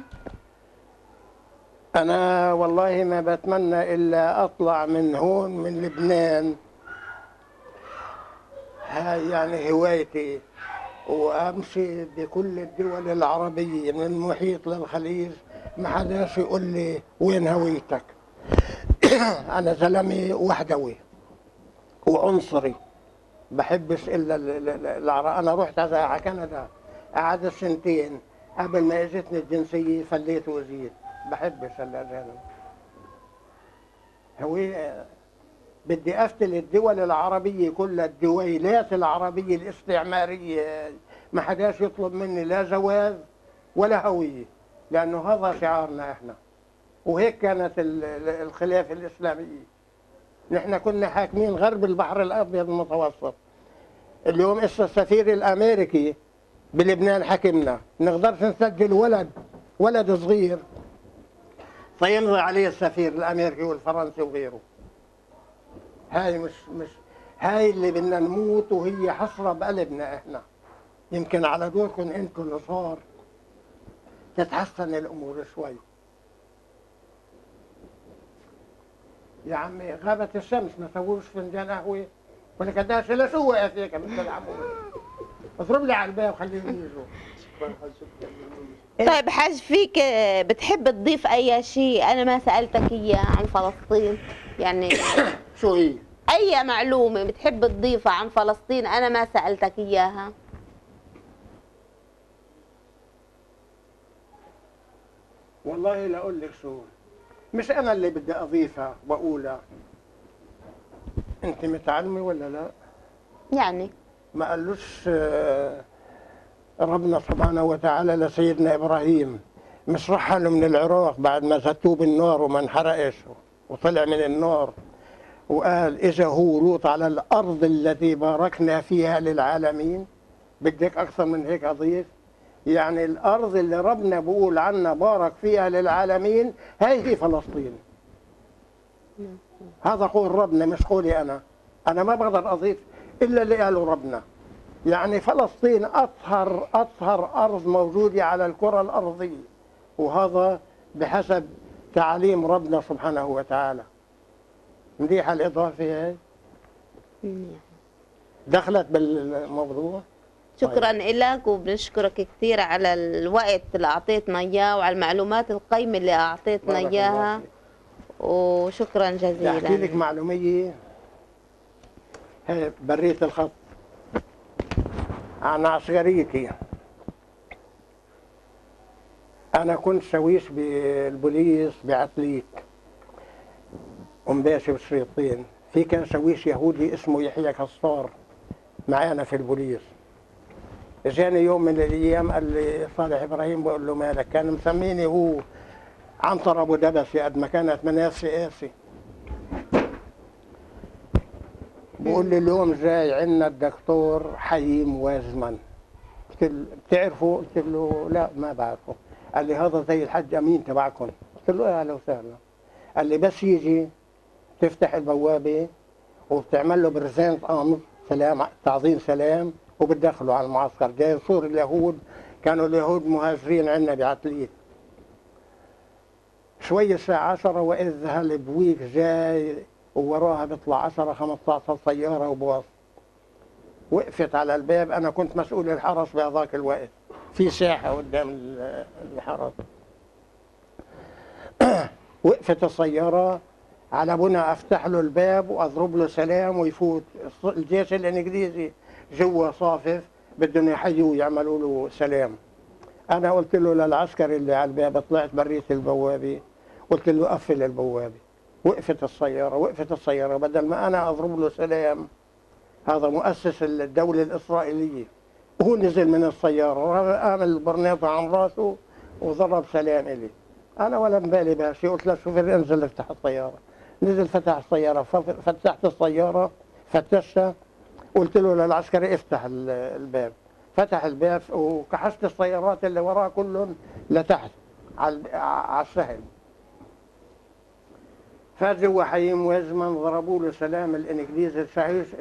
انا والله ما بتمنى الا اطلع من هون من لبنان، هاي يعني هوايتي، وامشي بكل الدول العربيه من المحيط للخليج، ما حداش يقول لي وين هويتك. انا زلمه وحدوي وعنصري، بحبش الا العرب. انا رحت على كندا قعدت سنتين قبل ما اجتني الجنسيه، فليت وزيد، بحبش الاجانب. هويه بدي افتل الدول العربيه كلها، الدويلات العربيه الاستعماريه، ما حداش يطلب مني لا جواز ولا هويه، لانه هذا شعارنا احنا، وهيك كانت الخلافه الاسلاميه. نحن كنا حاكمين غرب البحر الابيض المتوسط. اليوم اسا السفير الامريكي بلبنان حكمنا، ما نقدرش نسجل ولد ولد صغير فيمضي عليه السفير الامريكي والفرنسي وغيره. هاي مش مش هاي اللي بدنا نموت وهي حسره بقلبنا احنا. يمكن على دوركم انتم اللي صار تتحسن الامور شوي. يا عمي غابت الشمس، ما سووش فنجان قهوه ولا قداش الا شو واقف هيك بتلعبوا. اضرب لي على الباب خليهم يجوا. طيب حاج، فيك بتحب تضيف اي شيء انا ما سالتك اياه عن فلسطين؟ يعني شو هي؟ اي معلومه بتحب تضيفها عن فلسطين انا ما سالتك اياها؟ والله لا اقول لك شو، مش انا اللي بدي اضيفها واقولها. انت متعلمه ولا لا؟ يعني ما قالوش ربنا سبحانه وتعالى لسيدنا ابراهيم مش رحلوا من العراق بعد ما زتوه بالنار وما انحرقش وطلع من النار، وقال اجا هو لوط على الارض التي باركنا فيها للعالمين؟ بدك اكثر من هيك اضيف؟ يعني الارض اللي ربنا بيقول عنا بارك فيها للعالمين، هاي هي فلسطين. هذا قول ربنا مش قولي انا، انا ما بقدر اضيف الا اللي قاله ربنا. يعني فلسطين اطهر اطهر ارض موجوده على الكره الارضيه، وهذا بحسب تعاليم ربنا سبحانه وتعالى. مليحه الاضافه هاي؟ دخلت بالموضوع. شكرا لك وبنشكرك كثير على الوقت اللي اعطيتنا اياه وعلى المعلومات القيمه اللي اعطيتنا اياها، وشكرا جزيلا. بدي احكي لك معلوميه، هي بريت الخط عن عسكريتي. انا كنت سويس بالبوليس بعتليك ومباشر بالشريطين، في كان سويس يهودي اسمه يحيى كسار معانا في البوليس. اجاني يوم من الايام قال لي صالح ابراهيم، بقول له مالك؟ كان مسميني هو عنتر ابو دبسي قد ما كانت منافسي قاسي. بقول لي اليوم جاي عندنا الدكتور حاييم وايزمان، بتعرفه؟ قلت له لا ما بعرفه. قال لي هذا زي الحج امين تبعكم. قلت له اهلا وسهلا. قال لي بس يجي تفتح البوابه وبتعمل له برزانه امر سلام، تعظيم سلام، وبتدخلوا على المعسكر. جاي صور اليهود، كانوا اليهود مهاجرين عندنا بعتلية. شوي الساعة عشرة وإذ هالبويك جاي ووراها بيطلع عشرة خمسة عشر سيارة وباص. وقفت على الباب، أنا كنت مسؤول الحرس بهذاك الوقت، في ساحة قدام الحرس. وقفت السيارة على بنا، أفتح له الباب وأضرب له سلام ويفوت. الجيش الإنجليزي جوا صافف، بدهم يحيوا ويعملوا له سلام. أنا قلت له للعسكري اللي على الباب، طلعت بريت البوابة قلت له قفل البوابة. وقفت السيارة، وقفت السيارة بدل ما أنا أضرب له سلام، هذا مؤسس الدولة الإسرائيلية، وهو نزل من السيارة قام البرنيطة عن راسه وضرب سلام إلي. أنا ولا مبالي بهالشيء، قلت للشوفير انزل افتح السيارة. نزل فتح السيارة، فتحت السيارة فتشتها، قلت له للعسكري افتح الباب. فتح الباب وكحشت السيارات اللي وراه كلهم لتحت على السهل. فجوا حاييم وايزمان ضربوا له سلام الانجليزي.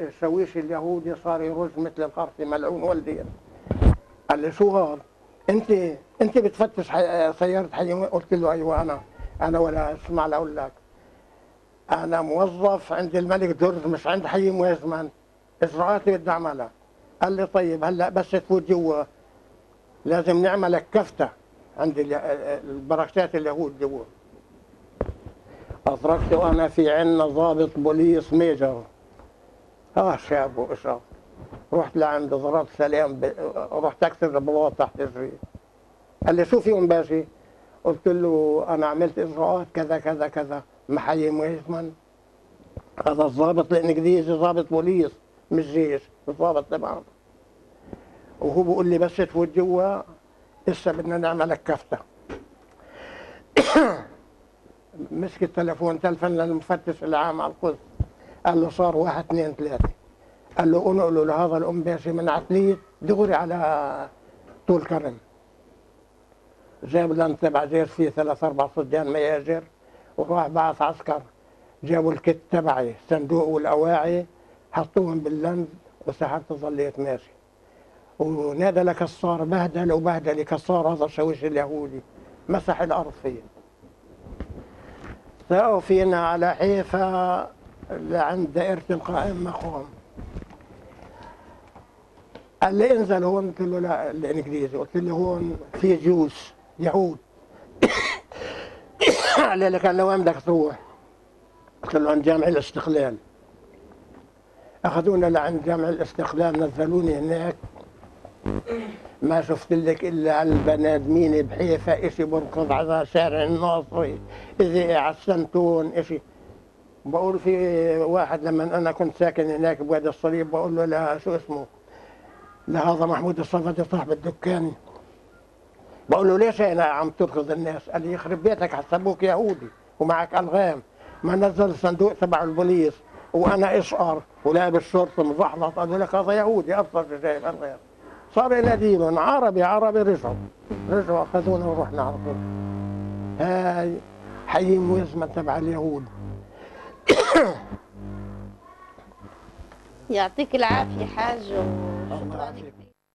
الشاويش اليهودي صار يرز مثل القرف ملعون والدين. قال لي شو هذا؟ انت انت بتفتش حي... سياره حاييم؟ قلت له ايوه انا، انا ولا اسمع لاقول لك، انا موظف عند الملك درز مش عند حاييم وايزمان، اجراءاتي بدي اعملها. قال لي طيب هلا بس تفوت جوا لازم نعملك كفته عند البركشات اليهود جوا. أدركت وأنا في عنا ضابط بوليس ميجر، آه شاب وقشر. رحت لعنده ضربت سلام، ب... رحت أكسر البلاط تحت رجلي. قال لي شو فيهم باشي؟ قلت له أنا عملت إجراءات كذا كذا كذا مع حاييم وايزمان. هذا الضابط الإنجليزي ضابط بوليس مش جيش، الضابط تبعهم. وهو بيقول لي بس تفوت جوا لسه بدنا نعملك كفته. مسك التليفون، تلفن للمفتش العام على القدس، قال له صار واحد اثنين ثلاثة. قال له انقلوا لهذا الأنباشي من عتلية دغري على طول كرم. جاب لنا تبع جيش فيه ثلاث أربع صديان مياجر، وراح بعث عسكر جابوا الكت تبعي صندوق والأواعي حطوهم باللند، وسحبت وظليت ماشي. ونادى لكسار بهدل وبهدل كسار، هذا الشاويش اليهودي مسح الأرض فيه. ساقوا فينا على حيفا لعند دائرة القائم مقام. قال لي انزل هون، قلت له لا الانجليزي، قلت له هون في جيوش يهود. قال لي كان لوين بدك تروح؟ قلت له عند جامع الاستقلال. اخذونا لعند جامع الاستقلال، نزلوني هناك. ما شفت لك الا على البني ادمين بحيفا، اشي بركض على شارع الناصري، اذا على السنتون اشي. بقول في واحد لما انا كنت ساكن هناك بوادي الصليب، بقول له لا شو اسمه؟ لهذا محمود الصفدي صاحب الدكان. بقول له ليش هنا عم تركض الناس؟ قال لي يخرب بيتك حسبوك يهودي ومعك الغام. ما نزل الصندوق تبع البوليس وانا اشقر ولابس شرطه مزحلط، قالوا لك هذا يهودي ابصر جايب الغام. صار يناديلهم عربي عربي، رجعوا رجعوا اخذونا ورحنا على طول. هاي حاييم وايزمان تبع اليهود. يعطيك العافيه حاج وشكرا لك.